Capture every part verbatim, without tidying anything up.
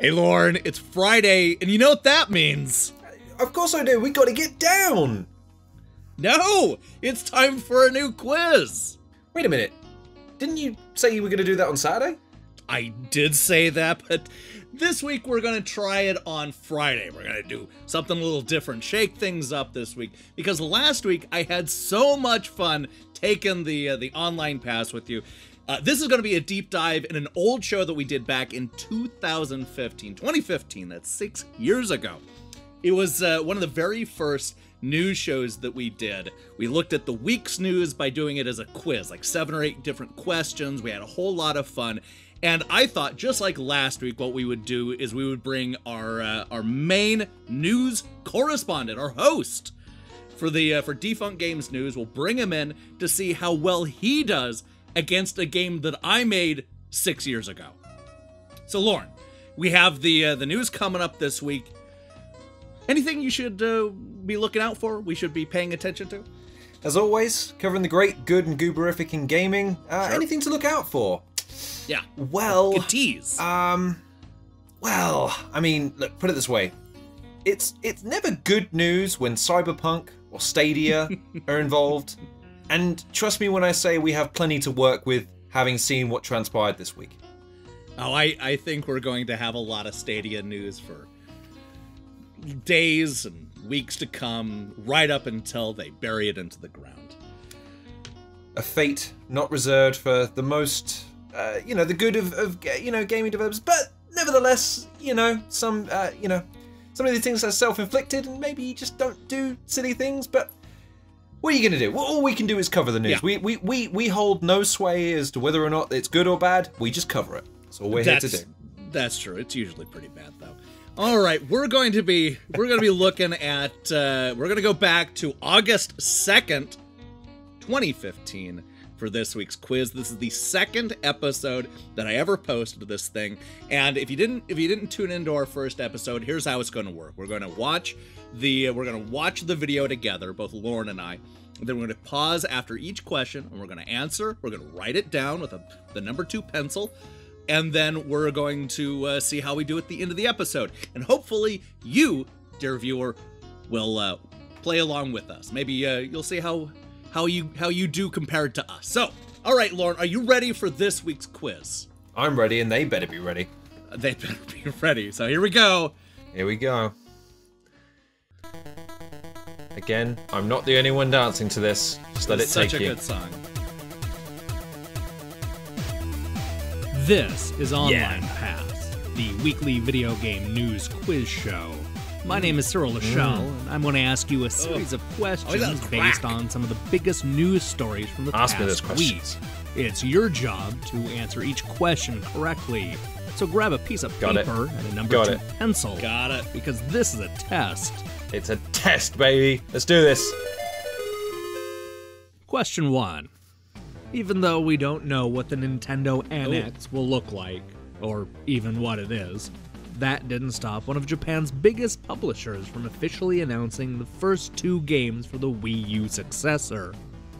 Hey, Lorne, it's Friday, and you know what that means. Of course I do. We gotta get down. No, it's time for a new quiz. Wait a minute. Didn't you say you were gonna do that on Saturday? I did say that, but this week we're gonna try it on Friday. We're gonna do something a little different, shake things up this week, because last week I had so much fun taking the uh, the online pass with you. Uh, this is going to be a deep dive in an old show that we did back in two thousand fifteen, twenty fifteen, that's six years ago. It was uh, one of the very first news shows that we did. We looked at the week's news by doing it as a quiz, like seven or eight different questions. We had a whole lot of fun. And I thought, just like last week, what we would do is we would bring our, uh, our main news correspondent, our host, for, the, uh, for Defunct Games News. We'll bring him in to see how well he does against a game that I made six years ago. So, Lorne, we have the uh, the news coming up this week. Anything you should uh, be looking out for, we should be paying attention to? As always, covering the great, good, and gooberific in gaming. Uh, sure. Anything to look out for? Yeah. Well... Good tease. Um, well, I mean, look, put it this way. It's, it's never good news when Cyberpunk or Stadia are involved. And trust me when I say we have plenty to work with, having seen what transpired this week. Oh, I, I think we're going to have a lot of Stadia news for days and weeks to come, right up until they bury it into the ground. A fate not reserved for the most, uh, you know, the good of, of, you know, gaming developers. But nevertheless, you know, some, uh, you know, some of these things are self-inflicted, and maybe you just don't do silly things, but... What are you going to do? Well, all we can do is cover the news. Yeah. We, we we we hold no sway as to whether or not it's good or bad. We just cover it. That's all we're that's, here to do. That's true. It's usually pretty bad, though. All right, we're going to be we're going to be looking at uh, we're going to go back to August second, twenty fifteen for this week's quiz. This is the second episode that I ever posted to this thing. And if you didn't if you didn't tune into our first episode, here's how it's going to work. We're going to watch the we're going to watch the video together, both Lorne and I. And then we're going to pause after each question, and we're going to answer. We're going to write it down with a, the number two pencil, and then we're going to uh, see how we do at the end of the episode. And hopefully you, dear viewer, will uh, play along with us. Maybe uh, you'll see how How you how you do compared to us. So, all right, Lorne, are you ready for this week's quiz? I'm ready, and they better be ready. They better be ready. So here we go. Here we go. Again, I'm not the only one dancing to this. Just let it take you. Such a good song. This is Online yeah. Pass, the weekly video game news quiz show. My name is Cyril Lachelle, mm. and I'm going to ask you a series Ugh. of questions oh, based on some of the biggest news stories from the ask past week. It's your job to answer each question correctly. So grab a piece of Got paper it. and a number Got two it. pencil. Got it. Because this is a test. It's a test, baby. Let's do this. Question one. Even though we don't know what the Nintendo N X Ooh. will look like, or even what it is, that didn't stop one of Japan's biggest publishers from officially announcing the first two games for the Wii U successor.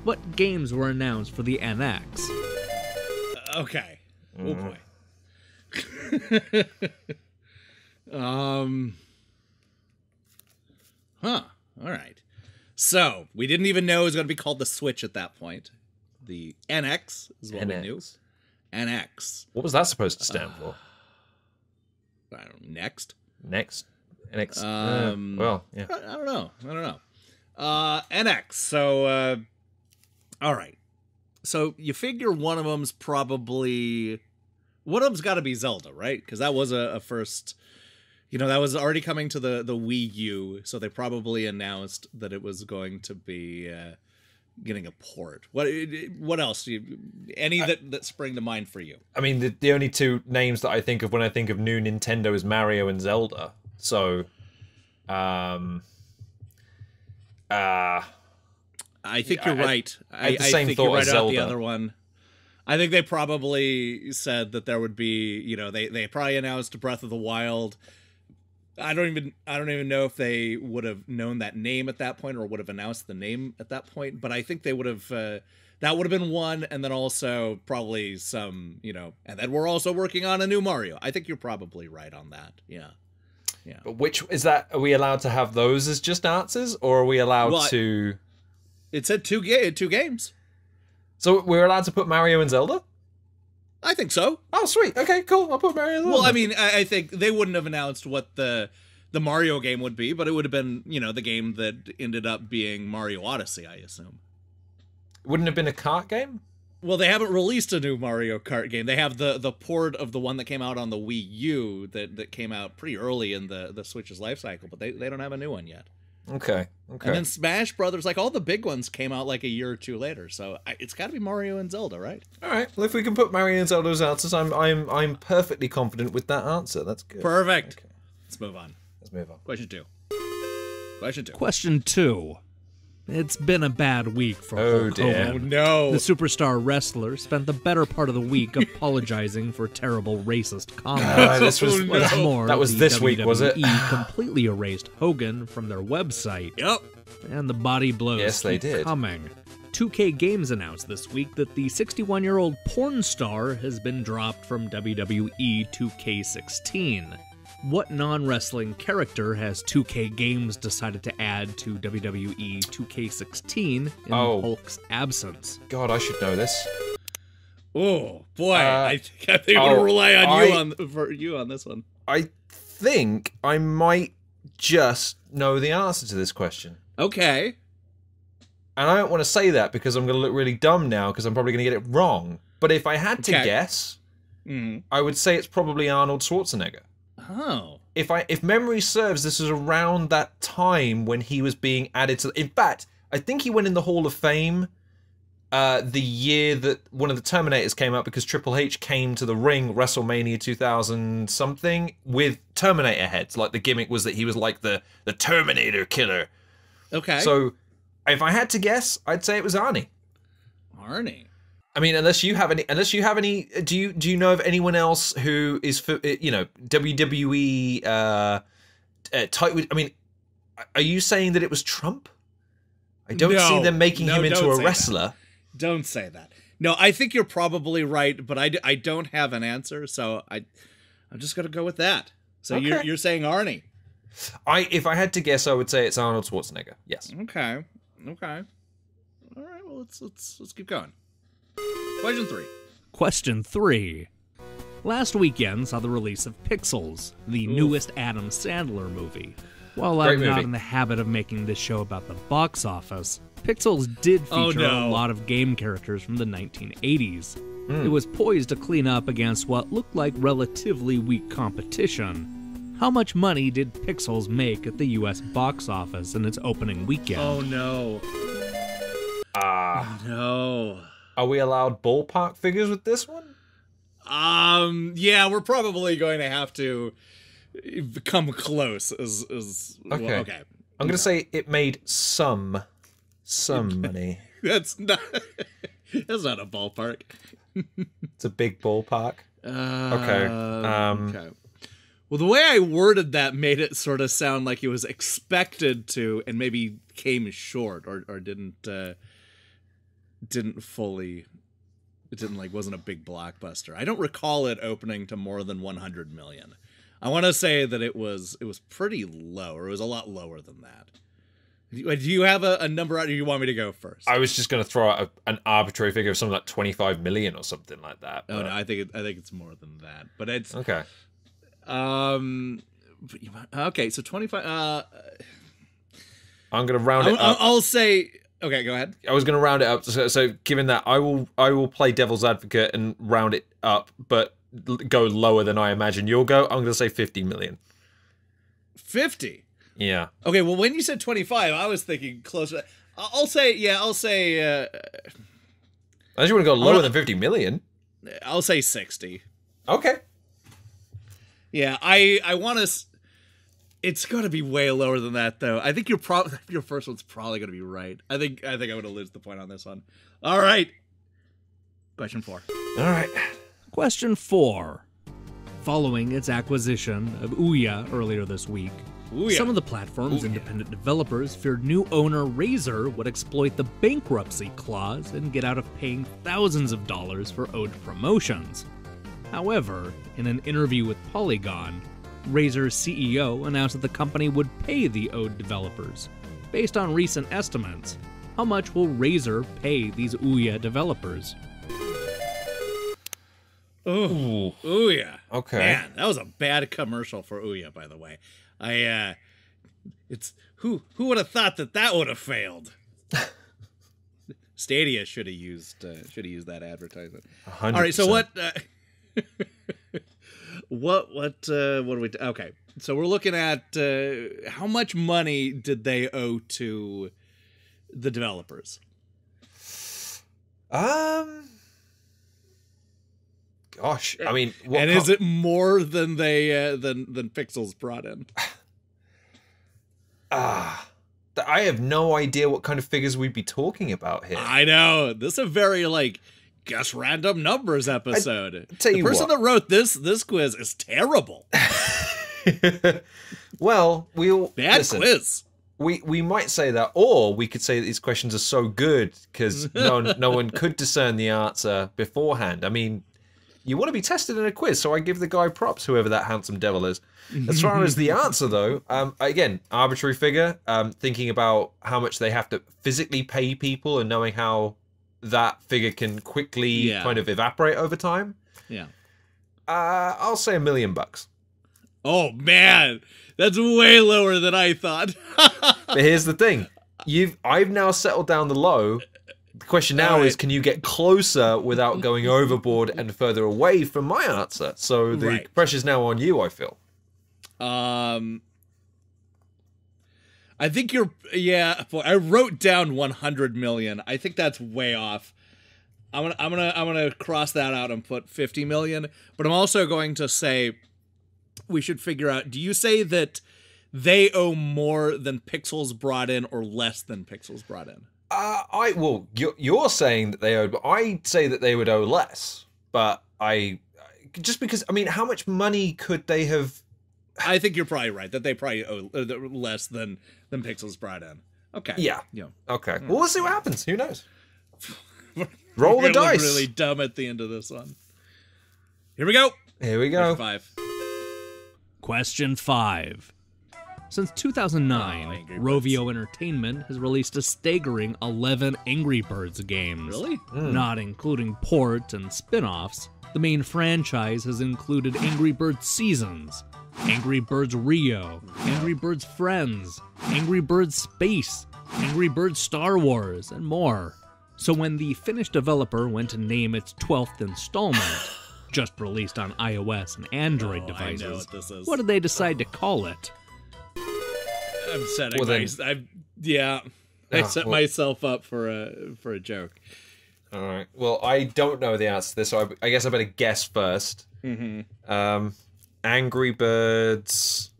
What games were announced for the N X? Okay. Oh boy. um. Huh. All right. So we didn't even know it was going to be called the Switch at that point. The N X is what N X. we knew. N X. What was that supposed to stand uh, for? I don't know, next? Next? N X. Um, uh, well, yeah. I, I don't know. I don't know. Uh, N X. So, uh, all right. So you figure one of them's probably... One of them's got to be Zelda, right? Because that was a, a first... You know, that was already coming to the, the Wii U, so they probably announced that it was going to be uh, getting a port. What What else? Do you, any that, I, that spring to mind for you? I mean, the, the only two names that I think of when I think of new Nintendo is Mario and Zelda. So, um... Uh, I think you're I, right. I, I, I same think thought you're right about the other one. I think they probably said that there would be, you know, they, they probably announced Breath of the Wild. I don't even I don't even know if they would have known that name at that point or would have announced the name at that point, but I think they would have uh, that would have been one, and then also probably some, you know, and then we're also working on a new Mario. I think you're probably right on that. Yeah. Yeah. But which is that? Are we allowed to have those as just answers, or are we allowed well, to? It said two ga two games. So we're allowed to put Mario and Zelda? I think so. Oh, sweet. Okay, cool. I'll put Mario and Zelda. Well, I mean, I, I think they wouldn't have announced what the the Mario game would be, but it would have been, you know, the game that ended up being Mario Odyssey, I assume. Wouldn't have been a kart game? Well, they haven't released a new Mario Kart game. They have the the port of the one that came out on the Wii U that, that came out pretty early in the, the Switch's life cycle, but they, they don't have a new one yet. Okay, okay. And then Smash Brothers, like all the big ones came out like a year or two later, so I, it's got to be Mario and Zelda, right? All right, well, if we can put Mario and Zelda as answers, I'm, I'm, I'm perfectly confident with that answer. That's good. Perfect. Okay. Let's move on. Let's move on. Question two. Question two. Question two. It's been a bad week for oh, Hulk Hogan. Oh, no. The superstar wrestler spent the better part of the week apologizing for terrible racist comments. Uh, this was, oh, no. more, that was this W W E week, was it? Completely erased Hogan from their website. Yep. And the body blows yes, keep they did. coming. two K Games announced this week that the sixty-one-year-old porn star has been dropped from W W E two K sixteen. What non-wrestling character has two K Games decided to add to W W E two K sixteen in oh. Hulk's absence? God, I should know this. Oh boy, uh, I think I think oh, I'm gonna rely on I, you on for you on this one. I think I might just know the answer to this question. Okay. And I don't want to say that because I'm going to look really dumb now because I'm probably going to get it wrong. But if I had to okay. guess, mm. I would say it's probably Arnold Schwarzenegger. Oh. If I if memory serves, this was around that time when he was being added to. In fact, I think he went in the Hall of Fame uh, the year that one of the Terminators came out because Triple H came to the ring WrestleMania two thousand something with Terminator heads. Like the gimmick was that he was like the the Terminator killer. Okay. So if I had to guess, I'd say it was Arnie. Arnie. I mean, unless you have any, unless you have any, do you do you know of anyone else who is, for, you know, W W E uh, uh, type? I mean, are you saying that it was Trump? I don't no, see them making no, him into a wrestler. That. Don't say that. No, I think you're probably right, but I, I don't have an answer, so I I'm just gonna go with that. So okay. you're you're saying Arnie? I if I had to guess, I would say it's Arnold Schwarzenegger. Yes. Okay. Okay. All right. Well, let's let's let's keep going. Question three. Question three. Last weekend saw the release of Pixels, the Ooh. newest Adam Sandler movie. While Great I'm movie. not in the habit of making this show about the box office, Pixels did feature oh, no. a lot of game characters from the nineteen eighties. Mm. It was poised to clean up against what looked like relatively weak competition. How much money did Pixels make at the U S box office in its opening weekend? Oh no. Ah. Uh. Oh, no. Are we allowed ballpark figures with this one? Um, yeah, we're probably going to have to come close. As, as, okay. Well, okay. I'm going to say it made some, some money. That's not, that's not a ballpark. It's a big ballpark. Uh, okay. Um, okay. Well, the way I worded that made it sort of sound like it was expected to and maybe came short or, or didn't... Uh, didn't fully it didn't like wasn't a big blockbuster. I don't recall it opening to more than one hundred million. I want to say that it was it was pretty low, or it was a lot lower than that. Do you have a, a number out, or do you want me to go first? I was just going to throw out a, an arbitrary figure of something like twenty-five million or something like that. But... Oh no, I think it, I think it's more than that. But it's Okay. Um but you, okay, so twenty-five uh I'm going to round it I'll, up. I'll say Okay, go ahead. I was going to round it up. So, so given that, I will I will play devil's advocate and round it up, but go lower than I imagine you'll go. I'm going to say fifty million. fifty? Yeah. Okay, well, when you said twenty-five, I was thinking closer. I'll say, yeah, I'll say... Uh, Unless you want to go lower than fifty million. I'll say sixty. Okay. Yeah, I, I want to... It's got to be way lower than that, though. I think your pro your first one's probably going to be right. I think I think I'm going to lose the point on this one. All right. Question four. All right. Question four. Following its acquisition of Ouya earlier this week, Ouya. Some of the platform's Ouya. independent developers feared new owner Razer would exploit the bankruptcy clause and get out of paying thousands of dollars for owed promotions. However, in an interview with Polygon, Razer's C E O announced that the company would pay the owed developers. Based on recent estimates, how much will Razer pay these Ouya developers? Oh, Ouya. Okay. Man, that was a bad commercial for Ouya, by the way. I, uh, it's, who, who would have thought that that would have failed? Stadia should have used, uh, should have used that advertisement. one hundred percent. All right, so what, uh, what, what, uh, what do we, okay. So we're looking at, uh, how much money did they owe to the developers? Um... Gosh, I mean, what and is it more than they uh, than than Pixels brought in? Ah, uh, I have no idea what kind of figures we'd be talking about here. I know, this is a very like guess random numbers episode. I, tell you the person what. that wrote this this quiz is terrible. Well, we'll bad listen. quiz. We, we might say that, or we could say that these questions are so good because no no one could discern the answer beforehand. I mean. You want to be tested in a quiz, so I give the guy props, whoever that handsome devil is. As far as the answer, though, um, again, arbitrary figure, um, thinking about how much they have to physically pay people and knowing how that figure can quickly yeah. kind of evaporate over time. Yeah. Uh, I'll say a million bucks. Oh, man. That's way lower than I thought. But here's the thing. You've I've now settled down the low. The question now right. is, can you get closer without going overboard and further away from my answer? So the right. pressure's now on you, I feel. Um, I think you're, yeah, I wrote down one hundred million. I think that's way off. I'm going to, I'm going to, I'm going to cross that out and put fifty million, but I'm also going to say we should figure out, do you say that they owe more than Pixels brought in or less than Pixels brought in? Uh, I well, you're, you're saying that they owed, but I say that they would owe less. But I, just because I mean, how much money could they have? I think you're probably right that they probably owe less than than Pixels brought in. Okay. Yeah. Yeah. Okay. Mm. Well, we'll see what happens. Who knows? Roll the dice. We're really dumb at the end of this one. Here we go. Here we go. Question five. Question five. Since two thousand nine, oh, Rovio Entertainment has released a staggering eleven Angry Birds games. Really? Mm. Not including ports and spin-offs, the main franchise has included Angry Birds Seasons, Angry Birds Rio, Angry Birds Friends, Angry Birds Space, Angry Birds Star Wars, and more. So when the Finnish developer went to name its twelfth installment, just released on iOS and Android oh, devices, I know what this is. What did they decide to call it? I'm setting well, my, I'm, yeah, I ah, set well, myself up for a for a joke. All right. Well, I don't know the answer to this, so I, I guess I better guess first. Mm-hmm. Um, Angry Birds.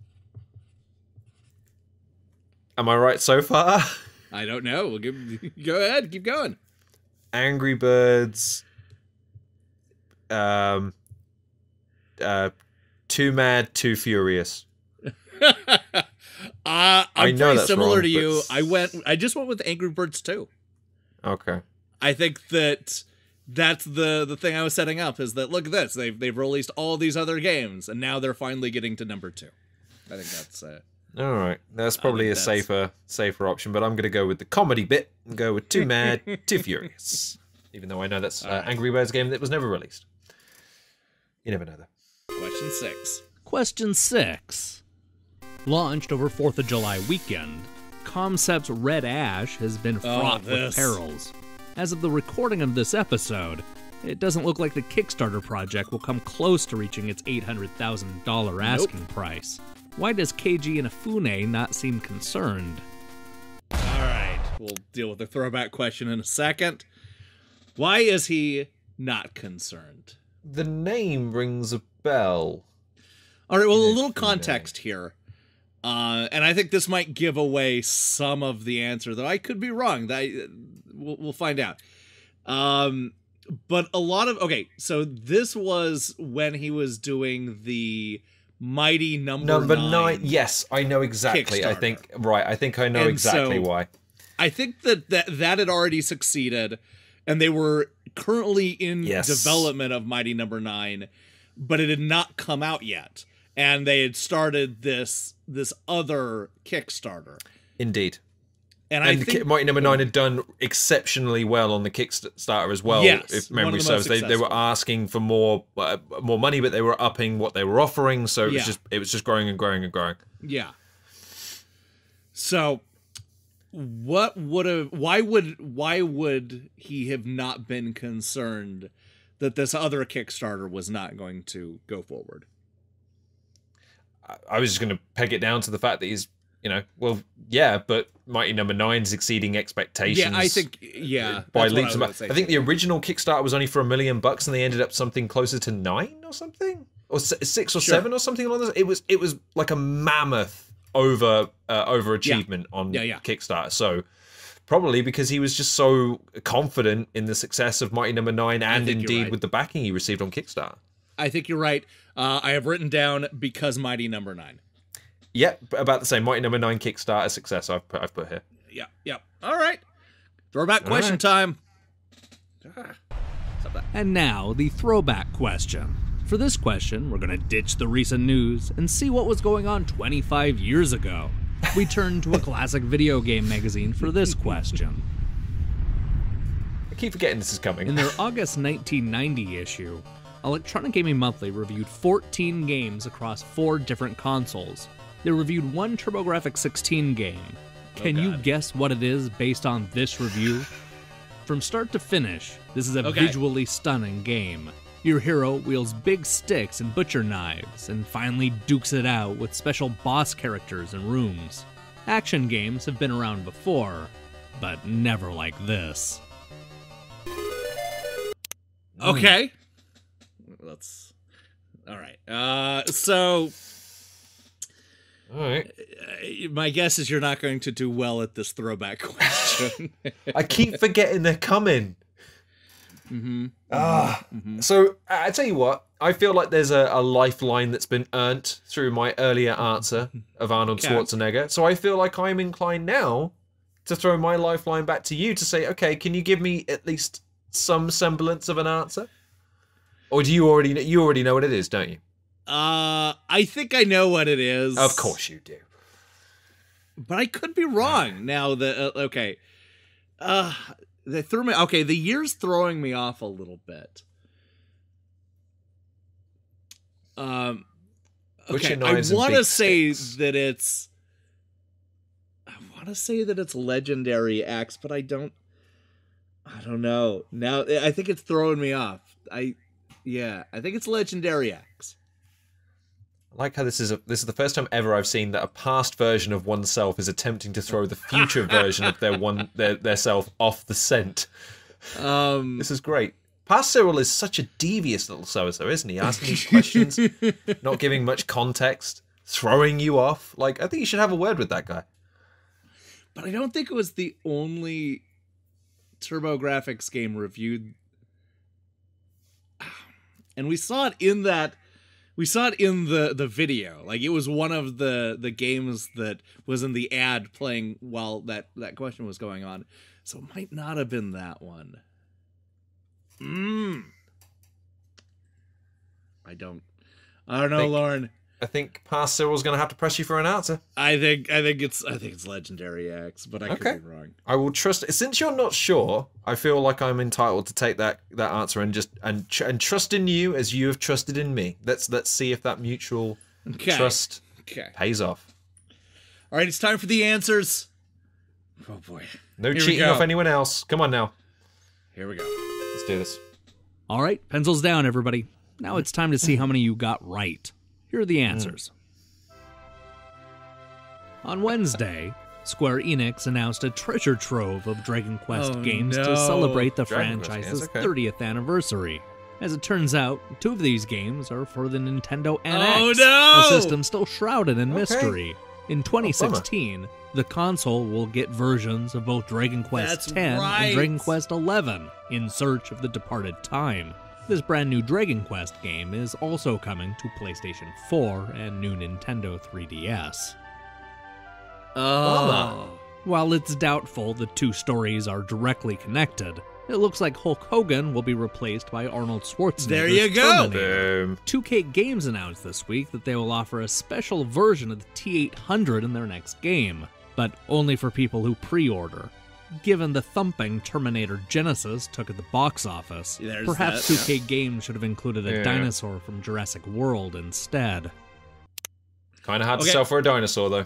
Am I right so far? I don't know. We'll give, go ahead, keep going. Angry Birds. Um. Uh, too mad, too furious. Uh, I'm I know pretty that's similar wrong, to you. But... I went. I just went with Angry Birds two. Okay. I think that that's the the thing I was setting up is that look at this. They've they've released all these other games and now they're finally getting to number two. I think that's. Uh, all right, that's probably a that's... safer safer option. But I'm gonna go with the comedy bit and go with Too Mad, Too Furious. Even though I know that's uh, right. Angry Birds game that was never released. You never know that. Question six. Question six. Launched over fourth of July weekend, Comcept's Red Ash has been fraught oh, with perils. As of the recording of this episode, it doesn't look like the Kickstarter project will come close to reaching its eight hundred thousand dollars asking nope. price. Why does Keiji Inafune not seem concerned? All right, we'll deal with the throwback question in a second. Why is he not concerned? The name rings a bell. All right, well, Inafune. A little context here. Uh, and I think this might give away some of the answer, though I could be wrong. That I, we'll, we'll find out. Um, but a lot of... Okay, so this was when he was doing the Mighty Number Nine. Number Nine. Yes, I know exactly. I think right. I think I know and exactly so, why. I think that, that that had already succeeded, and they were currently in yes. development of Mighty Number Nine, but it had not come out yet, and they had started this this other Kickstarter. Indeed. And, and I think Mighty Number Nine had done exceptionally well on the Kickstarter as well. Yes, if memory serves, they, they were asking for more uh, more money, but they were upping what they were offering. So it yeah. was just it was just growing and growing and growing. Yeah. So, what would have? Why would why would he have not been concerned that this other Kickstarter was not going to go forward? I was just going to peg it down to the fact that he's. You know, well, yeah, but Mighty Number Nine's exceeding expectations. Yeah, I think, yeah, by leaps and bounds. I think the original Kickstarter was only for a million bucks, and they ended up something closer to nine or something, or six or sure. seven or something along those. It was, it was like a mammoth over uh, overachievement yeah. on yeah, yeah. Kickstarter. So probably because he was just so confident in the success of Mighty Number Nine, and indeed right. with the backing he received on Kickstarter. I think you're right. Uh, I have written down because Mighty Number Nine. Yep, about the same. Mighty Number Nine Kickstarter success. I've put, I've put here. Yeah, yeah. All right. Throwback All question right. time. Ah, stop that. And now the throwback question. For this question, we're gonna ditch the recent news and see what was going on twenty-five years ago. We turn to a classic video game magazine for this question. I keep forgetting this is coming. In their August nineteen ninety issue, Electronic Gaming Monthly reviewed fourteen games across four different consoles. They reviewed one TurboGrafx sixteen game. Can oh you guess what it is based on this review? From start to finish, this is a okay. visually stunning game. Your hero wields big sticks and butcher knives, and finally dukes it out with special boss characters and rooms. Action games have been around before, but never like this. Okay. Let's... All right. Uh, so... All right. My guess is you're not going to do well at this throwback question. I keep forgetting they're coming. Mm-hmm. Ah. Mm-hmm. So I tell you what, I feel like there's a, a lifeline that's been earned through my earlier answer of Arnold okay. Schwarzenegger. So I feel like I'm inclined now to throw my lifeline back to you to say, okay, can you give me at least some semblance of an answer? Or do you already know, you already know what it is, don't you? Uh, I think I know what it is. Of course you do. But I could be wrong now that, uh, okay. Uh, they threw me, okay, the year's throwing me off a little bit. Um, okay, I want to say that it's, I want to say that it's Legendary Axe, but I don't, I don't know. Now, I think it's throwing me off. I, yeah, I think it's Legendary Axe. I like how this is a, this is the first time ever I've seen that a past version of oneself is attempting to throw the future version of their one their, their self off the scent. Um, this is great. Past Cyril is such a devious little so-and-so, isn't he? Asking these questions, not giving much context, throwing you off. Like, I think you should have a word with that guy. But I don't think it was the only TurboGrafx game reviewed. And we saw it in that... We saw it in the, the video. Like, it was one of the, the games that was in the ad playing while that, that question was going on. So it might not have been that one. Mm. I don't... I don't know, I think, Lauren. I think past Cyril's going to have to press you for an answer. I think I think it's I think it's Legendary Axe, but I okay. could be wrong. I will trust... Since you're not sure, I feel like I'm entitled to take that, that answer and just and and trust in you as you have trusted in me. Let's let's see if that mutual okay. trust okay. pays off. All right, it's time for the answers. Oh boy. No Here cheating off anyone else. Come on now. Here we go. Let's do this. All right, pencils down, everybody. Now it's time to see how many you got right. Here are the answers. Mm. On Wednesday, Square Enix announced a treasure trove of Dragon Quest oh, games no. to celebrate the Dragon franchise's okay. thirtieth anniversary. As it turns out, two of these games are for the Nintendo N X, oh, no! a system still shrouded in okay. mystery. In twenty sixteen, oh, the console will get versions of both Dragon Quest That's X right. and Dragon Quest eleven in search of the departed time. This brand new Dragon Quest game is also coming to PlayStation four and new Nintendo three D S. Oh. While it's doubtful the two stories are directly connected, it looks like Hulk Hogan will be replaced by Arnold Schwarzenegger. There you go! Boom. two K Games announced this week that they will offer a special version of the T eight hundred in their next game, but only for people who pre-order. Given the thumping Terminator Genesis took at the box office, There's perhaps that. two K Games should have included a yeah. dinosaur from Jurassic World instead. Kind of hard okay. to sell for a dinosaur, though.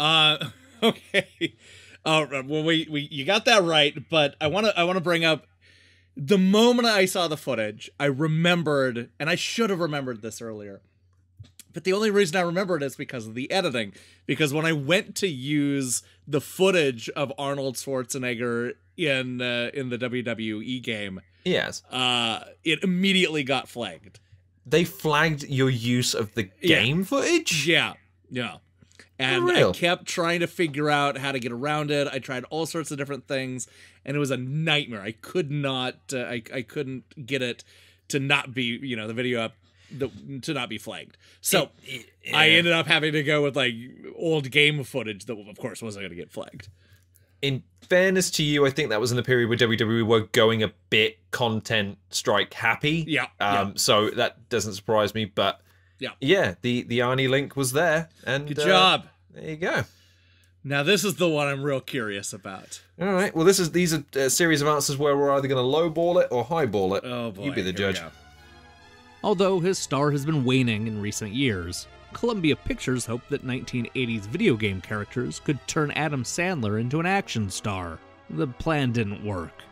Uh, okay. Uh, well, we, we you got that right, but I want to I want to bring up the moment I saw the footage. I remembered, and I should have remembered this earlier, but the only reason I remembered is because of the editing. Because when I went to use the footage of Arnold Schwarzenegger in uh, in the W W E game, yes, uh, it immediately got flagged. They flagged your use of the game yeah. footage. Yeah, yeah. And I kept trying to figure out how to get around it. I tried all sorts of different things, and it was a nightmare. I could not, uh, I, I couldn't get it to not be, you know, the video up, the, to not be flagged. So it, it, I ended up having to go with, like, old game footage that, of course, wasn't going to get flagged. In fairness to you, I think that was in the period where W W E were going a bit content strike happy. Yeah. Um. Yeah. So that doesn't surprise me, but... Yeah, yeah. The the Arnie link was there, and good job. Uh, there you go. Now this is the one I'm real curious about. All right. Well, this is these are a series of answers where we're either going to lowball it or highball it. Oh boy, you be the judge. Although his star has been waning in recent years, Columbia Pictures hoped that nineteen eighties video game characters could turn Adam Sandler into an action star. The plan didn't work.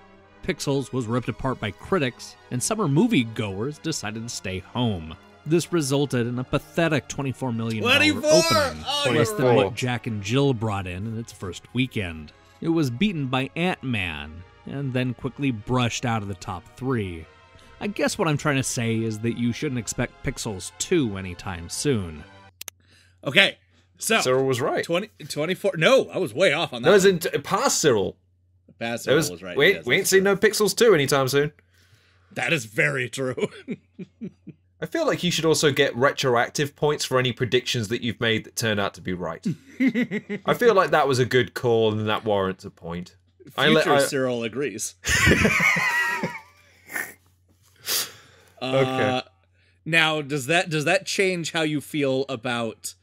Pixels was ripped apart by critics, and summer moviegoers decided to stay home. This resulted in a pathetic twenty-four million dollars opening, oh, less than what Jack and Jill brought in in its first weekend. It was beaten by Ant-Man, and then quickly brushed out of the top three. I guess what I'm trying to say is that you shouldn't expect Pixels two anytime soon. Okay, so... Cyril was right. twenty, twenty-four... No, I was way off on that. That was in, past Cyril. Past Cyril was, was right. We, yes, we ain't seen no Pixels two anytime soon. That is very true. I feel like you should also get retroactive points for any predictions that you've made that turn out to be right. I feel like that was a good call and that warrants a point. Future I let, I... Cyril agrees. uh, okay. Now, does that does that change how you feel about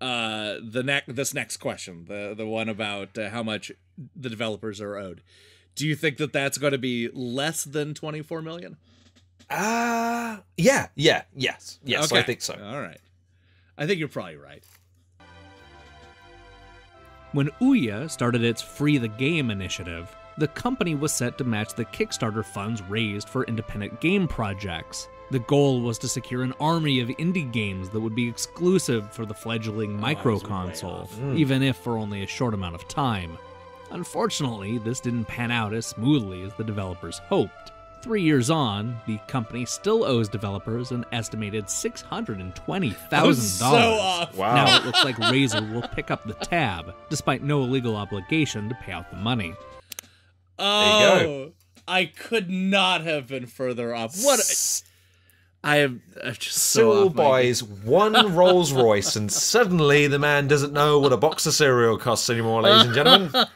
uh, the ne- this next question, the the one about uh, how much the developers are owed? Do you think that that's going to be less than twenty-four million dollars? Ah, uh, yeah, yeah, yes, yes, okay. I think so. All right. I think you're probably right. When Ouya started its Free the Game initiative, the company was set to match the Kickstarter funds raised for independent game projects. The goal was to secure an army of indie games that would be exclusive for the fledgling oh, micro-console, mm. even if for only a short amount of time. Unfortunately, this didn't pan out as smoothly as the developers hoped. Three years on, the company still owes developers an estimated six hundred and twenty thousand dollars. So wow. Now it looks like Razer will pick up the tab, despite no legal obligation to pay out the money. Oh, there you go. I could not have been further up. What? A, I am I'm just so. Cyril buys one Rolls Royce, and suddenly the man doesn't know what a box of cereal costs anymore, ladies and gentlemen.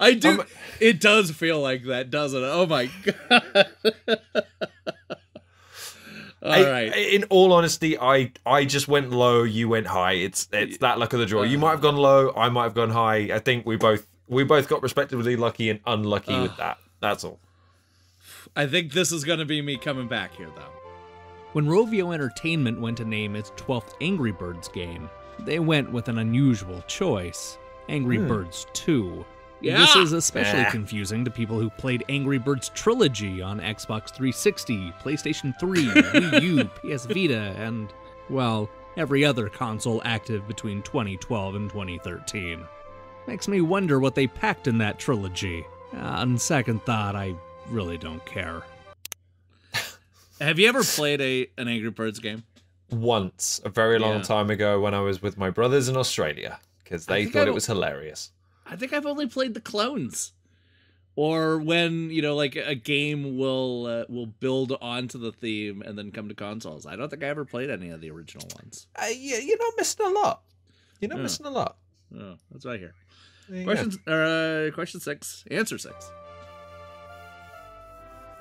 I do. Um, it does feel like that, doesn't it? Oh my god! all I, right. In all honesty, I I just went low. You went high. It's it's that luck of the draw. You might have gone low. I might have gone high. I think we both we both got respectively lucky and unlucky uh, with that. That's all. I think this is going to be me coming back here, though. When Rovio Entertainment went to name its twelfth Angry Birds game, they went with an unusual choice: Angry hmm. Birds two. Yeah. This is especially yeah. confusing to people who played Angry Birds Trilogy on Xbox three sixty, PlayStation three, Wii U, P S Vita, and, well, every other console active between twenty twelve and twenty thirteen. Makes me wonder what they packed in that trilogy. Uh, on second thought, I really don't care. Have you ever played a an Angry Birds game? Once, a very long yeah. time ago when I was with my brothers in Australia, because they thought it was hilarious. I think I've only played the clones. Or when, you know, like a game will uh, will build onto the theme and then come to consoles. I don't think I ever played any of the original ones. Uh, yeah, you're not missing a lot. You're not yeah. missing a lot. Oh, that's right here. Question, uh, question six, answer six.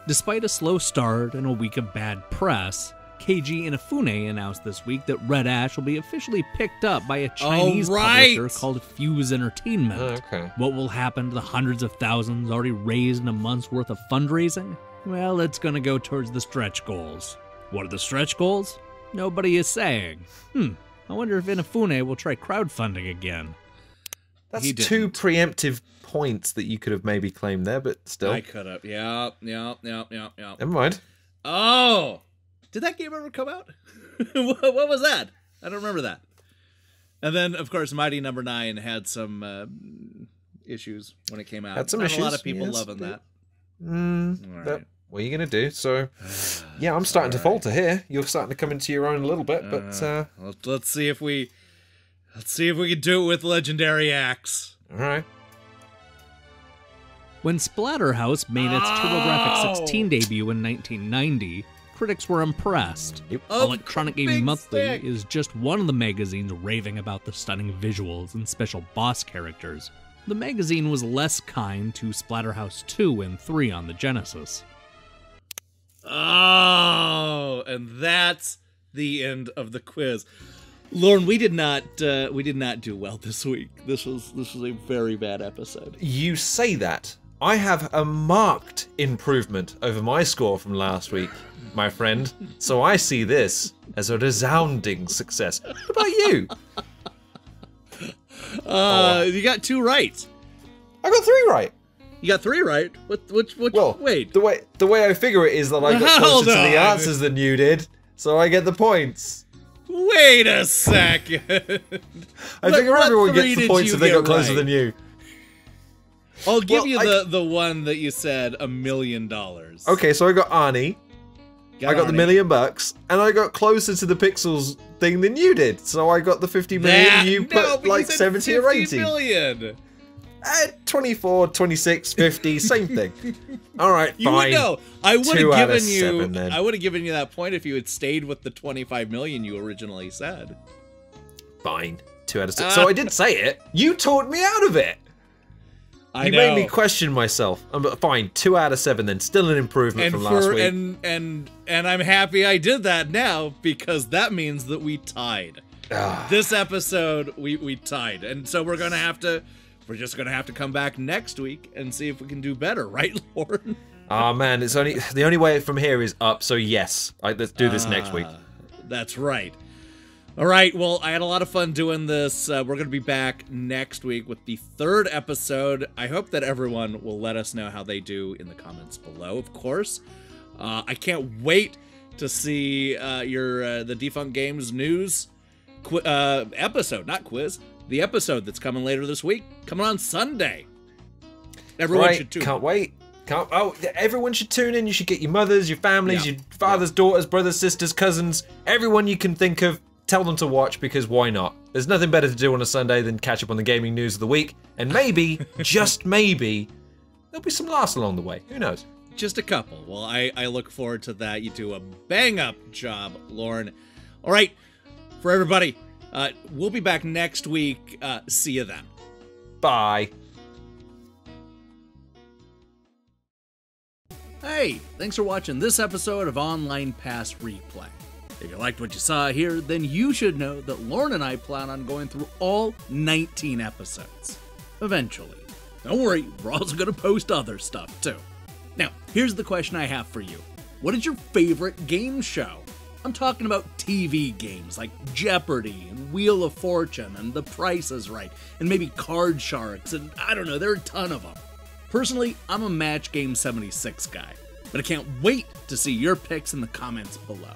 Despite a slow start and a week of bad press, Keiji Inafune announced this week that Red Ash will be officially picked up by a Chinese oh, right. publisher called Fuse Entertainment. Oh, okay. What will happen to the hundreds of thousands already raised in a month's worth of fundraising? Well, it's going to go towards the stretch goals. What are the stretch goals? Nobody is saying. Hmm, I wonder if Inafune will try crowdfunding again. That's two preemptive points that you could have maybe claimed there, but still. I could have, yeah, yeah, yeah, yeah, yeah. Never mind. Oh! Did that game ever come out? What was that? I don't remember that. And then, of course, Mighty Number Nine had some uh, issues when it came out. Had some Not issues. A lot of people yes, loving they... that. Mm, right. that. What are you going to do? So, yeah, I'm starting right. to falter here. You're starting to come into your own a little bit, but uh, uh... let's see if we let's see if we can do it with Legendary Axe. All right. When Splatterhouse made its oh! TurboGrafx sixteen debut in nineteen ninety. Critics were impressed. Yep. Electronic Gaming Monthly is just one of the magazines raving about the stunning visuals and special boss characters. The magazine was less kind to Splatterhouse two and three on the Genesis. Oh, and that's the end of the quiz. Lorne, we did not uh, we did not do well this week. This was this was a very bad episode. You say that. I have a marked improvement over my score from last week, my friend. So I see this as a resounding success. What about you? Uh, oh. You got two right. I got three right. You got three right? What? Which? Which? Well, wait. The way the way I figure it is that I got closer to the answers than you did, so I get the points. Wait a second. I figure everyone gets the points if they got closer than you. I'll give well, you the, I... the one that you said, a million dollars. Okay, so I got Arnie, got I got Arnie. the million bucks, and I got closer to the Pixels thing than you did. So I got the fifty million, that, you no, put like seventy or eighty. Million. Uh, twenty-four, twenty-six, fifty, same thing. All right, you fine. Would know. I would Two have given you seven, I would have given you that point if you had stayed with the twenty-five million you originally said. Fine. Two out of six. Uh, so I did say it. You taught me out of it. You made me question myself. Um, fine, two out of seven then, still an improvement and from for, last week. And, and, and I'm happy I did that now, because that means that we tied. Ah. This episode, we, we tied. And so we're going to have to, we're just going to have to come back next week and see if we can do better, right, Lorne? Oh, man, it's only the only way from here is up, so yes. Right, let's do this uh, next week. That's right. All right, well, I had a lot of fun doing this. Uh, we're going to be back next week with the third episode. I hope that everyone will let us know how they do in the comments below, of course. Uh, I can't wait to see uh, your uh, the Defunct Games News qu uh, episode, not quiz, the episode that's coming later this week, coming on Sunday. Everyone right, should tune in. Can't wait. Can't, oh, everyone should tune in. You should get your mothers, your families, yeah. your fathers, yeah. daughters, brothers, sisters, cousins, everyone you can think of. Tell them to watch, because why not? There's nothing better to do on a Sunday than catch up on the gaming news of the week. And maybe, just maybe, there'll be some laughs along the way. Who knows? Just a couple. Well, I, I look forward to that. You do a bang-up job, Lorne. All right, for everybody, uh, we'll be back next week. Uh, see you then. Bye. Hey, thanks for watching this episode of Online Pass Replay. If you liked what you saw here, then you should know that Lorne and I plan on going through all nineteen episodes. Eventually. Don't worry, we're also going to post other stuff, too. Now, here's the question I have for you. What is your favorite game show? I'm talking about T V games like Jeopardy and Wheel of Fortune and The Price is Right and maybe Card Sharks and I don't know, there are a ton of them. Personally, I'm a Match Game seventy-six guy, but I can't wait to see your picks in the comments below.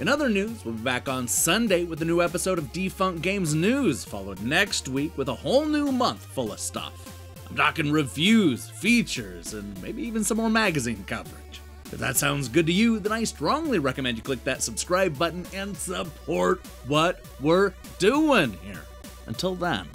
In other news, we'll be back on Sunday with a new episode of Defunct Games News, followed next week with a whole new month full of stuff. I'm talking reviews, features, and maybe even some more magazine coverage. If that sounds good to you, then I strongly recommend you click that subscribe button and support what we're doing here. Until then.